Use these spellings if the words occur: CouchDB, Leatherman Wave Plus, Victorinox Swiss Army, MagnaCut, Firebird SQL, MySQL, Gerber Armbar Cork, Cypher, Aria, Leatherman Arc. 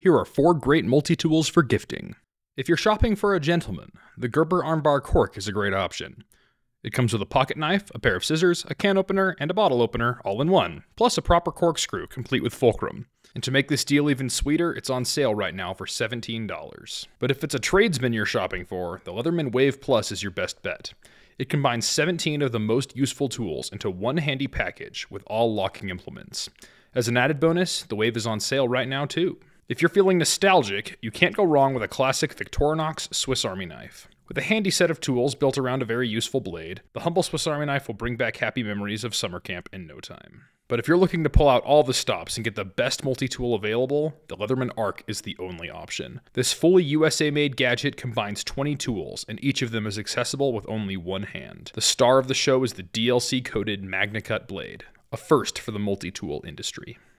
Here are 4 great multi-tools for gifting. If you're shopping for a gentleman, the Gerber Armbar Cork is a great option. It comes with a pocket knife, a pair of scissors, a can opener, and a bottle opener all in one, plus a proper corkscrew complete with fulcrum. And to make this deal even sweeter, it's on sale right now for $17. But if it's a tradesman you're shopping for, the Leatherman Wave Plus is your best bet. It combines 17 of the most useful tools into one handy package with all locking implements. As an added bonus, the Wave is on sale right now too. If you're feeling nostalgic, you can't go wrong with a classic Victorinox Swiss Army knife. With a handy set of tools built around a very useful blade, the humble Swiss Army knife will bring back happy memories of summer camp in no time. But if you're looking to pull out all the stops and get the best multi-tool available, the Leatherman Arc is the only option. This fully USA-made gadget combines 20 tools, and each of them is accessible with only one hand. The star of the show is the DLC-coated MagnaCut blade, a first for the multi-tool industry.